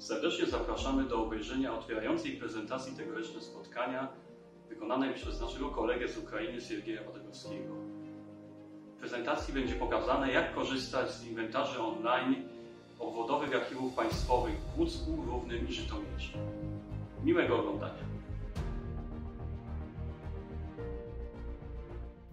Serdecznie zapraszamy do obejrzenia otwierającej prezentacji tegoroczne spotkania wykonanej przez naszego kolegę z Ukrainy Sergieja Batogowskiego. W prezentacji będzie pokazane, jak korzystać z inwentarzy online obwodowych archiwów państwowych w Łucku, Równym i Żytomierzu. Miłego oglądania.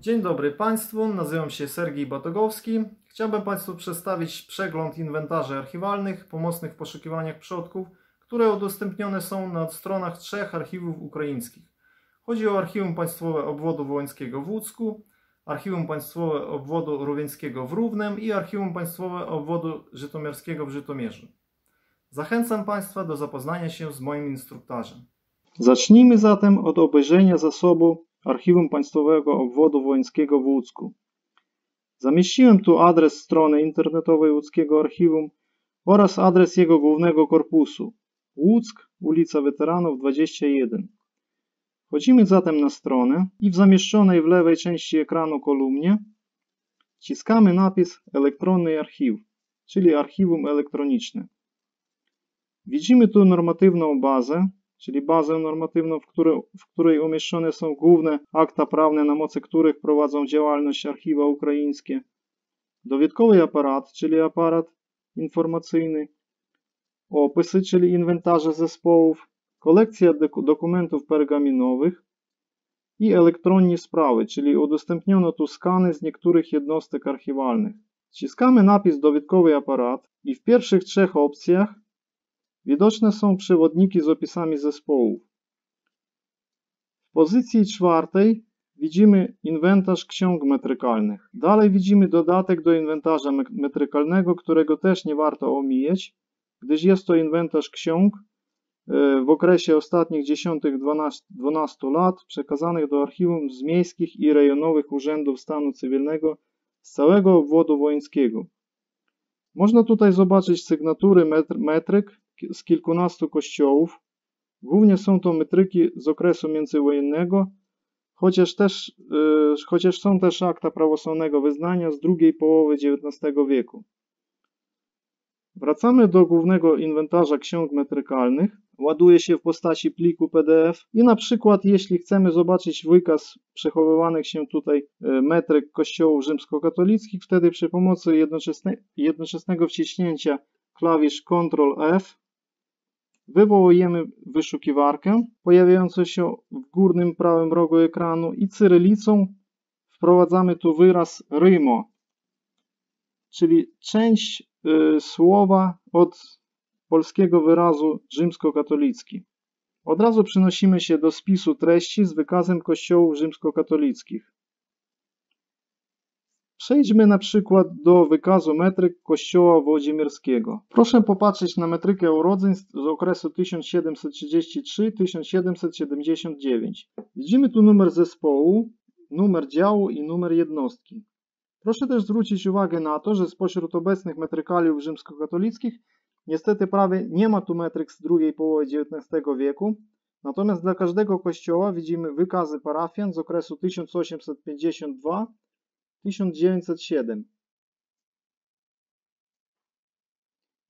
Dzień dobry Państwu, nazywam się Sergiej Batogowski. Chciałbym Państwu przedstawić przegląd inwentarzy archiwalnych pomocnych w poszukiwaniach przodków, które udostępnione są na stronach trzech archiwów ukraińskich. Chodzi o Archiwum Państwowe Obwodu Wołyńskiego w Łucku, Archiwum Państwowe Obwodu Rówieńskiego w Równem i Archiwum Państwowe Obwodu Żytomierskiego w Żytomierzu. Zachęcam Państwa do zapoznania się z moim instruktarzem. Zacznijmy zatem od obejrzenia zasobu Archiwum Państwowego Obwodu Wołyńskiego w Łucku. Zamieściłem tu adres strony internetowej Łódzkiego Archiwum oraz adres jego głównego korpusu. Łuck, ulica Weteranów 21. Wchodzimy zatem na stronę i w zamieszczonej w lewej części ekranu kolumnie wciskamy napis Elektronny Archiw, czyli archiwum elektroniczne. Widzimy tu normatywną bazę, czyli bazę normatywną, w której umieszczone są główne akta prawne, na mocy których prowadzą działalność archiwa ukraińskie, dowiedkowy aparat, czyli aparat informacyjny, opisy, czyli inwentarze zespołów, kolekcja dokumentów pergaminowych i elektronni sprawy, czyli udostępniono tu skany z niektórych jednostek archiwalnych. Wciskamy napis dowiedkowy aparat i w pierwszych trzech opcjach widoczne są przewodniki z opisami zespołów. W pozycji czwartej widzimy inwentarz ksiąg metrykalnych. Dalej widzimy dodatek do inwentarza metrykalnego, którego też nie warto omijać, gdyż jest to inwentarz ksiąg w okresie ostatnich 10–12 lat przekazanych do archiwum z miejskich i rejonowych urzędów stanu cywilnego z całego obwodu wołyńskiego. Można tutaj zobaczyć sygnatury metryk z kilkunastu kościołów. Głównie są to metryki z okresu międzywojennego, chociaż są też akta prawosławnego wyznania z drugiej połowy XIX wieku. Wracamy do głównego inwentarza ksiąg metrykalnych. Ładuje się w postaci pliku PDF i na przykład jeśli chcemy zobaczyć wykaz przechowywanych się tutaj metryk kościołów rzymskokatolickich, wtedy przy pomocy jednoczesnego wciśnięcia klawisz Ctrl+F wywołujemy wyszukiwarkę pojawiającą się w górnym prawym rogu ekranu i cyrylicą wprowadzamy tu wyraz RIMO, czyli część słowa od polskiego wyrazu rzymskokatolicki. Od razu przenosimy się do spisu treści z wykazem kościołów rzymskokatolickich. Przejdźmy na przykład do wykazu metryk kościoła włodzimierskiego. Proszę popatrzeć na metrykę urodzeń z okresu 1733–1779. Widzimy tu numer zespołu, numer działu i numer jednostki. Proszę też zwrócić uwagę na to, że spośród obecnych metrykaliów rzymskokatolickich niestety prawie nie ma tu metryk z drugiej połowy XIX wieku, natomiast dla każdego kościoła widzimy wykazy parafian z okresu 1852–1907.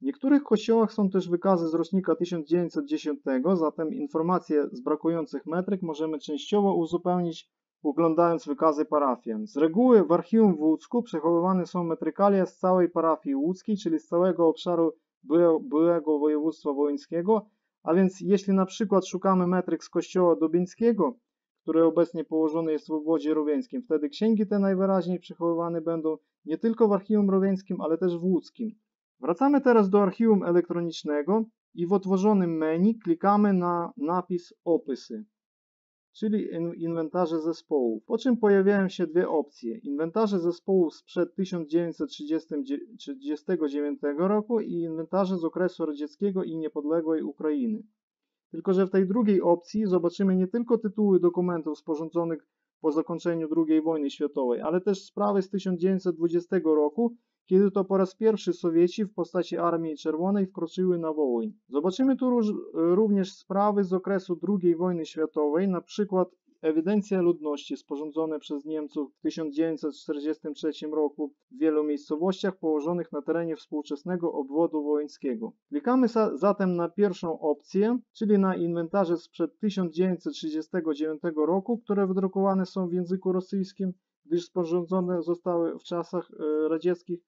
W niektórych kościołach są też wykazy z rocznika 1910, zatem informacje z brakujących metryk możemy częściowo uzupełnić, oglądając wykazy parafian. Z reguły w archiwum w Łucku przechowywane są metrykalia z całej parafii łódzkiej, czyli z całego obszaru byłego województwa wołyńskiego, a więc jeśli na przykład szukamy metryk z kościoła dobieńskiego, który obecnie położony jest w obwodzie rówieńskim, wtedy księgi te najwyraźniej przechowywane będą nie tylko w archiwum rówieńskim, ale też w łódzkim. Wracamy teraz do archiwum elektronicznego i w otworzonym menu klikamy na napis Opisy, czyli inwentarze zespołów, po czym pojawiają się dwie opcje: inwentarze zespołów sprzed 1939 roku i inwentarze z okresu radzieckiego i niepodległej Ukrainy. Tylko że w tej drugiej opcji zobaczymy nie tylko tytuły dokumentów sporządzonych po zakończeniu II wojny światowej, ale też sprawy z 1920 roku, kiedy to po raz pierwszy Sowieci w postaci Armii Czerwonej wkroczyły na Wołyń. Zobaczymy tu również sprawy z okresu II wojny światowej, na przykład Ewidencja ludności sporządzone przez Niemców w 1943 roku w wielu miejscowościach położonych na terenie współczesnego obwodu wołyńskiego. Klikamy zatem na pierwszą opcję, czyli na inwentarze sprzed 1939 roku, które wydrukowane są w języku rosyjskim, gdyż sporządzone zostały w czasach radzieckich.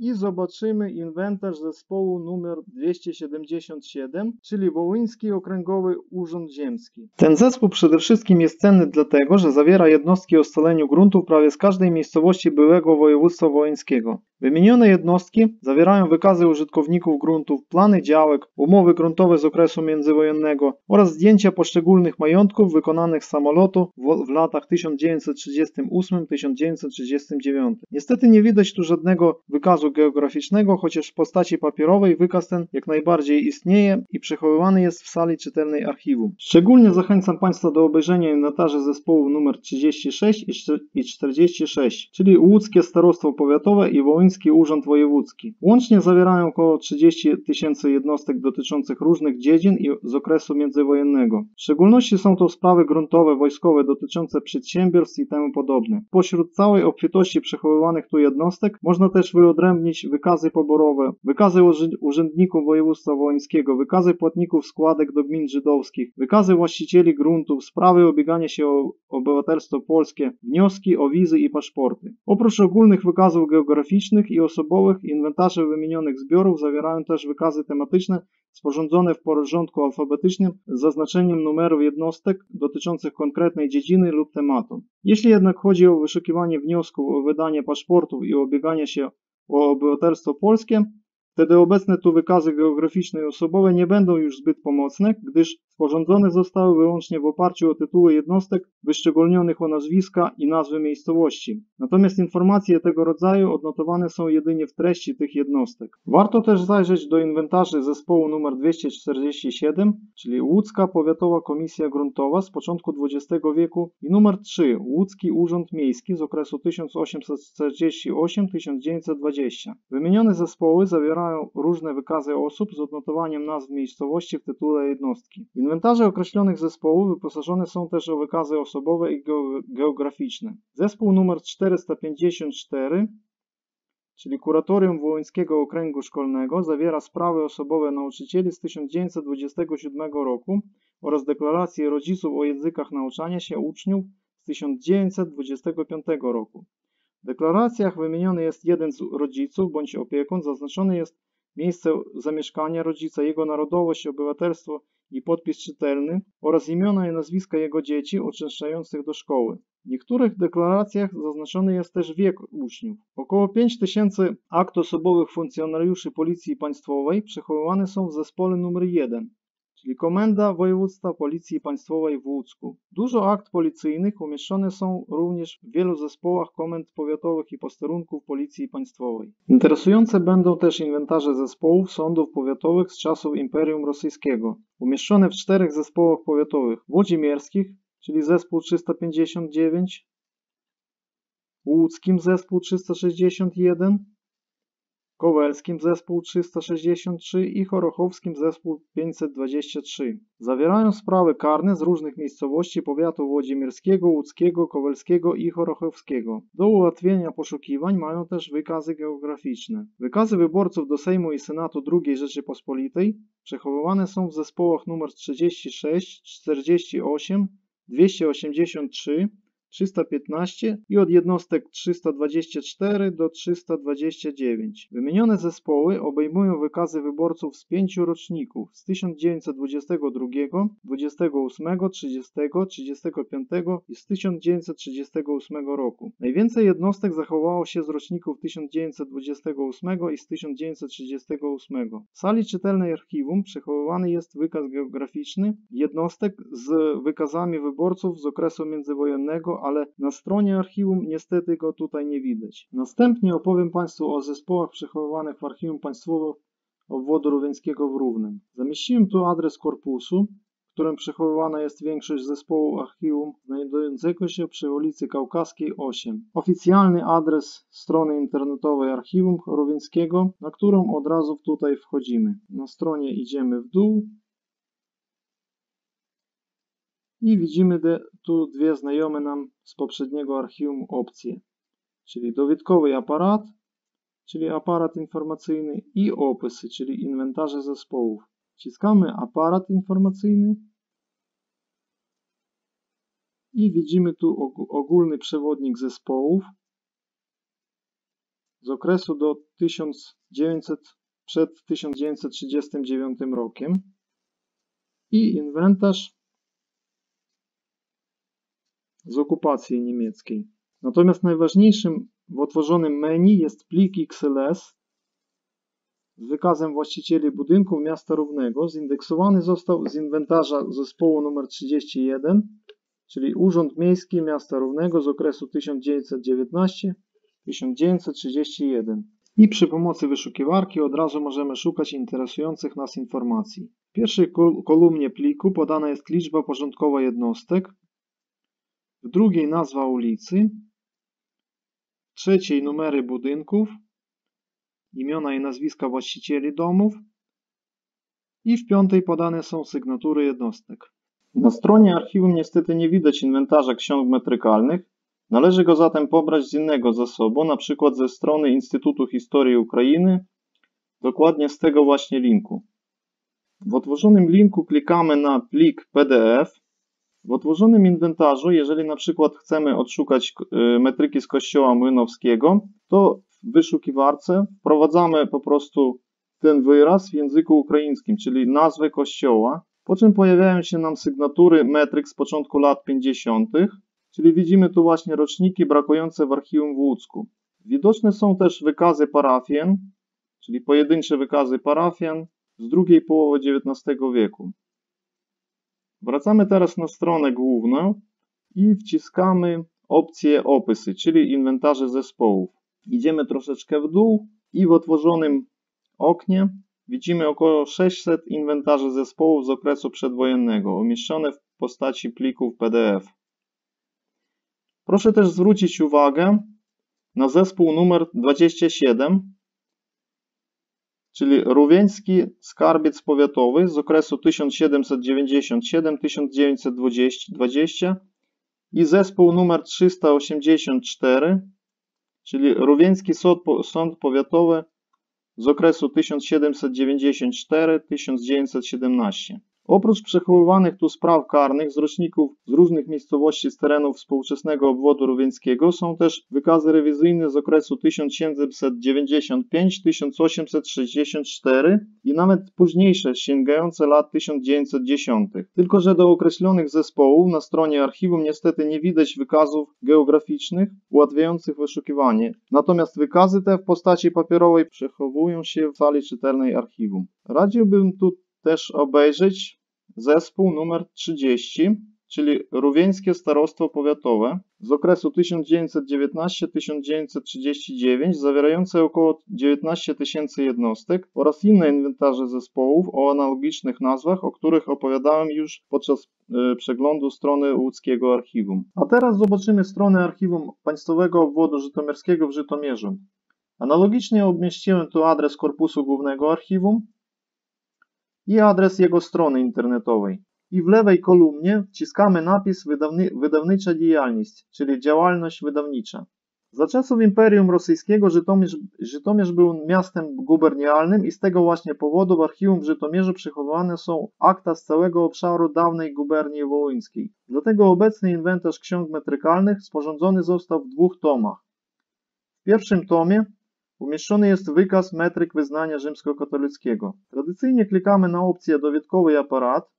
I zobaczymy inwentarz zespołu numer 277, czyli Wołyński Okręgowy Urząd Ziemski. Ten zespół przede wszystkim jest cenny dlatego, że zawiera jednostki o scaleniu gruntów prawie z każdej miejscowości byłego województwa wołyńskiego. Wymienione jednostki zawierają wykazy użytkowników gruntów, plany działek, umowy gruntowe z okresu międzywojennego oraz zdjęcia poszczególnych majątków wykonanych z samolotu w latach 1938-1939. Niestety nie widać tu żadnego wykazu geograficznego, chociaż w postaci papierowej wykaz ten jak najbardziej istnieje i przechowywany jest w sali czytelnej archiwum. Szczególnie zachęcam Państwa do obejrzenia inwentarzy zespołu nr 36 i 46, czyli Łódzkie Starostwo Powiatowe i Wołyński Urząd Wojewódzki. Łącznie zawierają około 30 000 jednostek dotyczących różnych dziedzin i z okresu międzywojennego. W szczególności są to sprawy gruntowe, wojskowe dotyczące przedsiębiorstw i temu podobne. Pośród całej obfitości przechowywanych tu jednostek można też wyodrębnić wykazy poborowe, wykazy urzędników województwa wołyńskiego, wykazy płatników składek do gmin żydowskich, wykazy właścicieli gruntów, sprawy obiegania się o obywatelstwo polskie, wnioski o wizy i paszporty. Oprócz ogólnych wykazów geograficznych i osobowych, inwentarze wymienionych zbiorów zawierają też wykazy tematyczne sporządzone w porządku alfabetycznym z zaznaczeniem numerów jednostek dotyczących konkretnej dziedziny lub tematu. Jeśli jednak chodzi o wyszukiwanie wniosków o wydanie paszportów i obieganie się o obywatelstwo polskie, wtedy obecne tu wykazy geograficzne i osobowe nie będą już zbyt pomocne, gdyż sporządzone zostały wyłącznie w oparciu o tytuły jednostek wyszczególnionych o nazwiska i nazwy miejscowości. Natomiast informacje tego rodzaju odnotowane są jedynie w treści tych jednostek. Warto też zajrzeć do inwentarzy zespołu nr 247, czyli Łódzka Powiatowa Komisja Gruntowa z początku XX wieku i nr 3 Łódzki Urząd Miejski z okresu 1848-1920. Wymienione zespoły zawierają różne wykazy osób z odnotowaniem nazw miejscowości w tytule jednostki. Inwentarze określonych zespołów wyposażone są też o wykazy osobowe i geograficzne. Zespół nr 454, czyli Kuratorium Wołyńskiego Okręgu Szkolnego, zawiera sprawy osobowe nauczycieli z 1927 roku oraz deklaracje rodziców o językach nauczania się uczniów z 1925 roku. W deklaracjach wymieniony jest jeden z rodziców bądź opiekun, zaznaczone jest miejsce zamieszkania rodzica, jego narodowość, obywatelstwo i podpis czytelny oraz imiona i nazwiska jego dzieci uczęszczających do szkoły. W niektórych deklaracjach zaznaczony jest też wiek uczniów. Około 5000 akt osobowych funkcjonariuszy Policji Państwowej przechowywane są w zespole nr 1, czyli Komenda Województwa Policji Państwowej w Łucku. Dużo akt policyjnych umieszczone są również w wielu zespołach komend powiatowych i posterunków Policji Państwowej. Interesujące będą też inwentarze zespołów sądów powiatowych z czasów Imperium Rosyjskiego, umieszczone w 4 zespołach powiatowych: włodzimierskich, czyli zespół 359, łódzkim zespół 361, kowelskim zespół 363 i chorochowskim zespół 523. Zawierają sprawy karne z różnych miejscowości powiatu włodzimierskiego, łódzkiego, kowelskiego i chorochowskiego. Do ułatwienia poszukiwań mają też wykazy geograficzne. Wykazy wyborców do Sejmu i Senatu II Rzeczypospolitej przechowywane są w zespołach nr 36, 48, 283, 315 i od jednostek 324 do 329. Wymienione zespoły obejmują wykazy wyborców z 5 roczników: z 1922, 28, 30, 35 i z 1938 roku. Najwięcej jednostek zachowało się z roczników 1928 i z 1938. W sali czytelnej archiwum przechowywany jest wykaz geograficzny jednostek z wykazami wyborców z okresu międzywojennego, ale na stronie archiwum niestety go tutaj nie widać. Następnie opowiem Państwu o zespołach przechowywanych w Archiwum Państwowe Obwodu Rówieńskiego w Równem. Zamieściłem tu adres korpusu, w którym przechowywana jest większość zespołu archiwum, znajdującego się przy ulicy Kaukaskiej 8. Oficjalny adres strony internetowej Archiwum Rówieńskiego, na którą od razu tutaj wchodzimy. Na stronie idziemy w dół. I widzimy tu dwie znajome nam z poprzedniego archiwum opcje, czyli dowiedkowy aparat, czyli aparat informacyjny i opisy, czyli inwentarze zespołów. Wciskamy aparat informacyjny i widzimy tu ogólny przewodnik zespołów z okresu do 1939 rokiem i inwentarz z okupacji niemieckiej. Natomiast najważniejszym w otworzonym menu jest plik XLS z wykazem właścicieli budynków miasta Równego. Zindeksowany został z inwentarza zespołu nr 31, czyli Urząd Miejski Miasta Równego z okresu 1919-1931. I przy pomocy wyszukiwarki od razu możemy szukać interesujących nas informacji. W pierwszej kolumnie pliku podana jest liczba porządkowa jednostek, w drugiej nazwa ulicy, w trzeciej numery budynków, imiona i nazwiska właścicieli domów i w piątej podane są sygnatury jednostek. Na stronie archiwum niestety nie widać inwentarza ksiąg metrykalnych, należy go zatem pobrać z innego zasobu, np. ze strony Instytutu Historii Ukrainy, dokładnie z tego właśnie linku. W otworzonym linku klikamy na plik PDF. W otworzonym inwentarzu, jeżeli na przykład chcemy odszukać metryki z kościoła młynowskiego, to w wyszukiwarce wprowadzamy po prostu ten wyraz w języku ukraińskim, czyli nazwę kościoła, po czym pojawiają się nam sygnatury metryk z początku lat 50., czyli widzimy tu właśnie roczniki brakujące w archiwum w Łucku. Widoczne są też wykazy parafian, czyli pojedyncze wykazy parafian z drugiej połowy XIX wieku. Wracamy teraz na stronę główną i wciskamy opcję opisy, czyli inwentarze zespołów. Idziemy troszeczkę w dół i w otworzonym oknie widzimy około 600 inwentarzy zespołów z okresu przedwojennego, umieszczone w postaci plików PDF. Proszę też zwrócić uwagę na zespół numer 27, czyli Rówieński Skarbiec Powiatowy z okresu 1797-1920 i zespół numer 384, czyli Rówieński Sąd Powiatowy z okresu 1794-1917. Oprócz przechowywanych tu spraw karnych z roczników z różnych miejscowości z terenów współczesnego obwodu rówieńskiego są też wykazy rewizyjne z okresu 1795-1864 i nawet późniejsze, sięgające lat 1910. Tylko że do określonych zespołów na stronie archiwum niestety nie widać wykazów geograficznych ułatwiających wyszukiwanie. Natomiast wykazy te w postaci papierowej przechowują się w sali czytelnej archiwum. Radziłbym tu też obejrzeć zespół numer 30, czyli Rówieńskie Starostwo Powiatowe z okresu 1919-1939, zawierające około 19 tysięcy jednostek oraz inne inwentarze zespołów o analogicznych nazwach, o których opowiadałem już podczas przeglądu strony łódzkiego archiwum. A teraz zobaczymy stronę Archiwum Państwowego Obwodu Żytomierskiego w Żytomierzu. Analogicznie umieściłem tu adres korpusu głównego archiwum i adres jego strony internetowej. I w lewej kolumnie wciskamy napis wydawnicza działalność, czyli działalność wydawnicza. Za czasów Imperium Rosyjskiego Żytomierz był miastem gubernialnym i z tego właśnie powodu w archiwum w Żytomierzu przechowywane są akta z całego obszaru dawnej guberni wołyńskiej. Dlatego obecny inwentarz ksiąg metrykalnych sporządzony został w dwóch tomach. W pierwszym tomie umieszczony jest wykaz metryk wyznania rzymskokatolickiego. Tradycyjnie klikamy na opcję dowiedkowy aparat,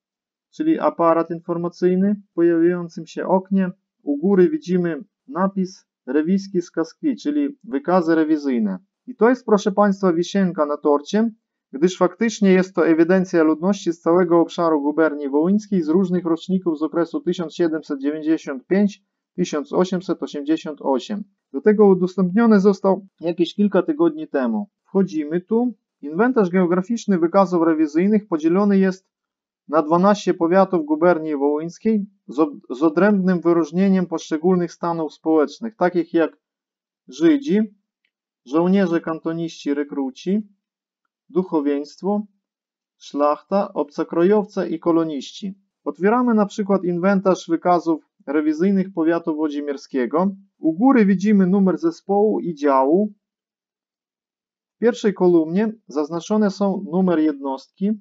czyli aparat informacyjny. W pojawiającym się oknie u góry widzimy napis rewizki skazki, czyli wykazy rewizyjne. I to jest, proszę Państwa, wisienka na torcie, gdyż faktycznie jest to ewidencja ludności z całego obszaru guberni wołyńskiej z różnych roczników z okresu 1795-1888. Do tego udostępniony został jakieś kilka tygodni temu. Wchodzimy tu. Inwentarz geograficzny wykazów rewizyjnych podzielony jest na 12 powiatów guberni wołyńskiej z odrębnym wyróżnieniem poszczególnych stanów społecznych, takich jak Żydzi, żołnierze kantoniści rekruci, duchowieństwo, szlachta, obcokrajowce i koloniści. Otwieramy na przykład inwentarz wykazów rewizyjnych powiatu włodzimierskiego. U góry widzimy numer zespołu i działu. W pierwszej kolumnie zaznaczone są numer jednostki,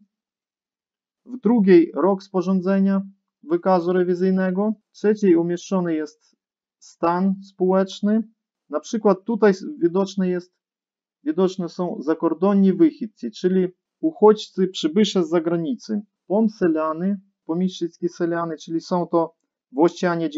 w drugiej rok sporządzenia wykazu rewizyjnego, w trzeciej umieszczony jest stan społeczny. Na przykład tutaj widoczne są zakordonni wychidci, czyli uchodźcy, przybysze z zagranicy. Pom-seliany, pomieścicki seliany, czyli są to włościanie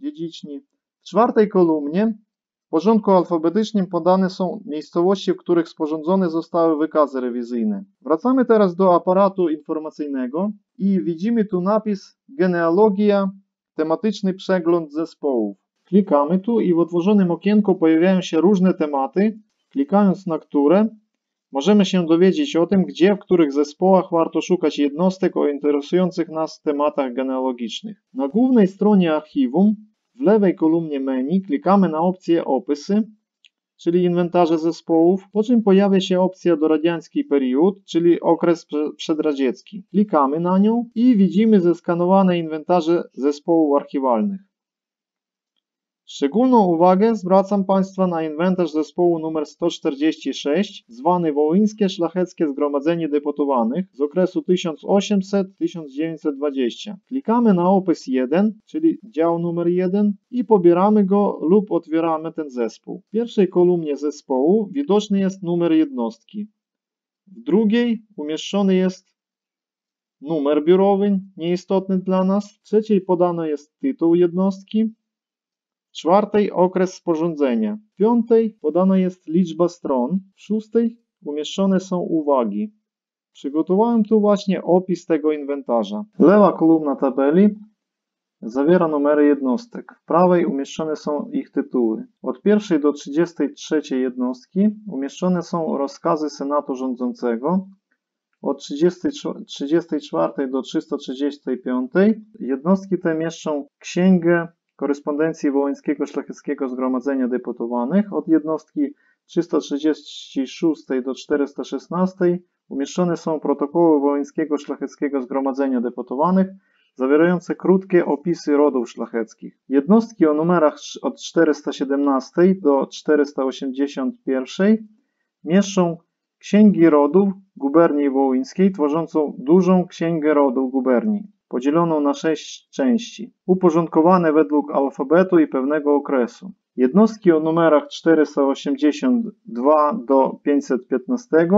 dziedziczni. W czwartej kolumnie w porządku alfabetycznym podane są miejscowości, w których sporządzone zostały wykazy rewizyjne. Wracamy teraz do aparatu informacyjnego i widzimy tu napis genealogia, tematyczny przegląd zespołów. Klikamy tu i w otworzonym okienku pojawiają się różne tematy, klikając na które możemy się dowiedzieć o tym, gdzie, w których zespołach warto szukać jednostek o interesujących nas tematach genealogicznych. Na głównej stronie archiwum w lewej kolumnie menu klikamy na opcję opisy, czyli inwentarze zespołów, po czym pojawia się opcja doradiański period, czyli okres przedradziecki. Klikamy na nią i widzimy zeskanowane inwentarze zespołów archiwalnych. Szczególną uwagę zwracam Państwa na inwentarz zespołu nr 146, zwany Wołyńskie Szlacheckie Zgromadzenie Deputowanych z okresu 1800-1920. Klikamy na opis 1, czyli dział nr 1 i pobieramy go lub otwieramy ten zespół. W pierwszej kolumnie zespołu widoczny jest numer jednostki, w drugiej umieszczony jest numer biurowy, nieistotny dla nas, w trzeciej podano jest tytuł jednostki, w czwartej okres sporządzenia, w piątej podana jest liczba stron, w szóstej umieszczone są uwagi. Przygotowałem tu właśnie opis tego inwentarza. Lewa kolumna tabeli zawiera numery jednostek, w prawej umieszczone są ich tytuły. Od 1 do 33 jednostki umieszczone są rozkazy Senatu Rządzącego, od 34 do 335 jednostki te mieszczą księgę korespondencji Wołyńskiego Szlacheckiego Zgromadzenia Deputowanych. Od jednostki 336 do 416 umieszczone są protokoły Wołyńskiego Szlacheckiego Zgromadzenia Deputowanych zawierające krótkie opisy rodów szlacheckich. Jednostki o numerach od 417 do 481 mieszczą księgi rodów guberni wołyńskiej tworzącą dużą księgę rodów guberni, podzieloną na 6 części, uporządkowane według alfabetu i pewnego okresu. Jednostki o numerach 482 do 515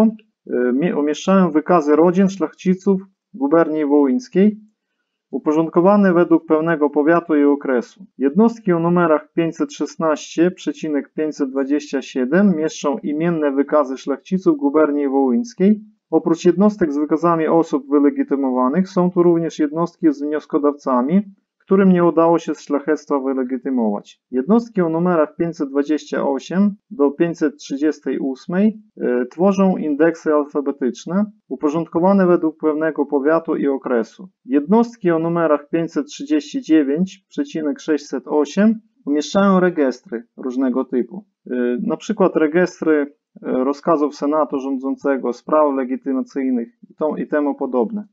umieszczają wykazy rodzin szlachciców guberni wołyńskiej, uporządkowane według pewnego powiatu i okresu. Jednostki o numerach 516-527 mieszczą imienne wykazy szlachciców guberni wołyńskiej. Oprócz jednostek z wykazami osób wylegitymowanych są tu również jednostki z wnioskodawcami, którym nie udało się z szlachectwa wylegitymować. Jednostki o numerach 528 do 538 tworzą indeksy alfabetyczne uporządkowane według pewnego powiatu i okresu. Jednostki o numerach 539,608 umieszczają registry różnego typu, np. registry rozkazów Senatu Rządzącego, spraw legitymacyjnych i temu podobne.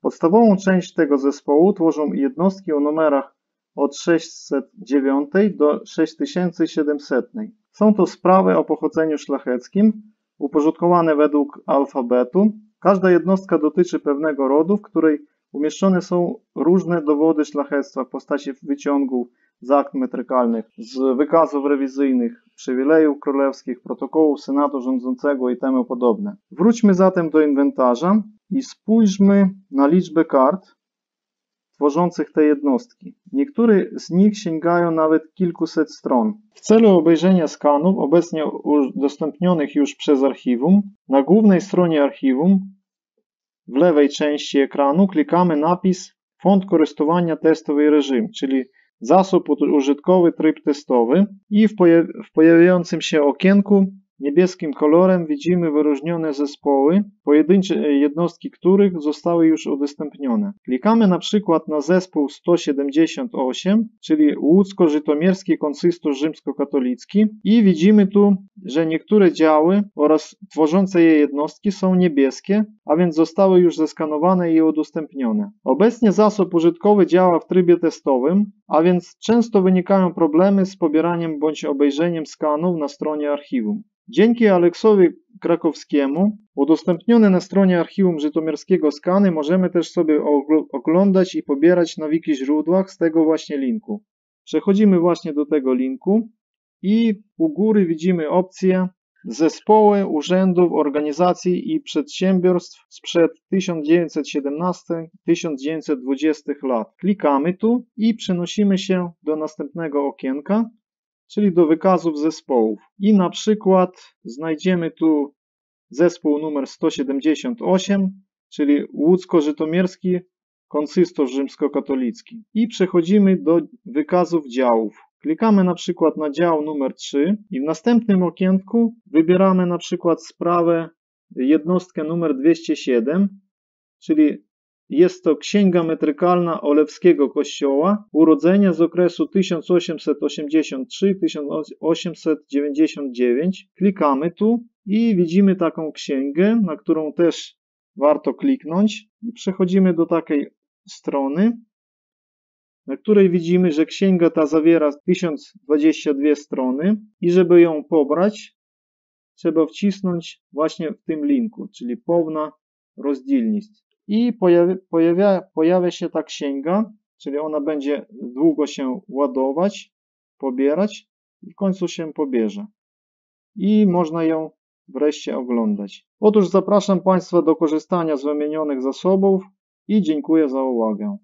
Podstawową część tego zespołu tworzą jednostki o numerach od 609 do 6700. Są to sprawy o pochodzeniu szlacheckim, uporządkowane według alfabetu. Każda jednostka dotyczy pewnego rodu, w której umieszczone są różne dowody szlachectwa w postaci wyciągów z akt metrykalnych, z wykazów rewizyjnych, przywilejów królewskich, protokołów Senatu Rządzącego i temu podobne. Wróćmy zatem do inwentarza i spójrzmy na liczbę kart tworzących te jednostki. Niektóre z nich sięgają nawet kilkuset stron. W celu obejrzenia skanów obecnie udostępnionych już przez archiwum, na głównej stronie archiwum w lewej części ekranu klikamy napis Fond korzystania testowy reżim, czyli zasób użytkowy, tryb testowy i w pojawiającym się okienku Niebieskim kolorem widzimy wyróżnione zespoły, pojedyncze jednostki których zostały już udostępnione. Klikamy na przykład na zespół 178, czyli Łódzko-Żytomierski Konsystorz Rzymsko-Katolicki i widzimy tu, że niektóre działy oraz tworzące je jednostki są niebieskie, a więc zostały już zeskanowane i udostępnione. Obecnie zasób użytkowy działa w trybie testowym, a więc często wynikają problemy z pobieraniem bądź obejrzeniem skanów na stronie archiwum. Dzięki Aleksowi Krakowskiemu udostępnione na stronie Archiwum Żytomierskiego skany możemy też sobie oglądać i pobierać na wiki źródłach z tego właśnie linku. Przechodzimy właśnie do tego linku i u góry widzimy opcję Zespoły urzędów, organizacji i przedsiębiorstw sprzed 1917-1920 lat. Klikamy tu i przenosimy się do następnego okienka, czyli do wykazów zespołów. I na przykład znajdziemy tu zespół numer 178, czyli Łódzko-Żytomierski Konsystorz Rzymskokatolicki. I przechodzimy do wykazów działów. Klikamy na przykład na dział numer 3 i w następnym okienku wybieramy na przykład sprawę jednostkę numer 207, czyli jest to Księga Metrykalna Olewskiego Kościoła, urodzenia z okresu 1883-1899. Klikamy tu i widzimy taką księgę, na którą też warto kliknąć. I przechodzimy do takiej strony, na której widzimy, że księga ta zawiera 1022 strony i żeby ją pobrać, trzeba wcisnąć właśnie w tym linku, czyli pełna rozdzielność. I pojawia się ta księga, czyli ona będzie długo się ładować, pobierać i w końcu się pobierze. I można ją wreszcie oglądać. Otóż zapraszam Państwa do korzystania z wymienionych zasobów i dziękuję za uwagę.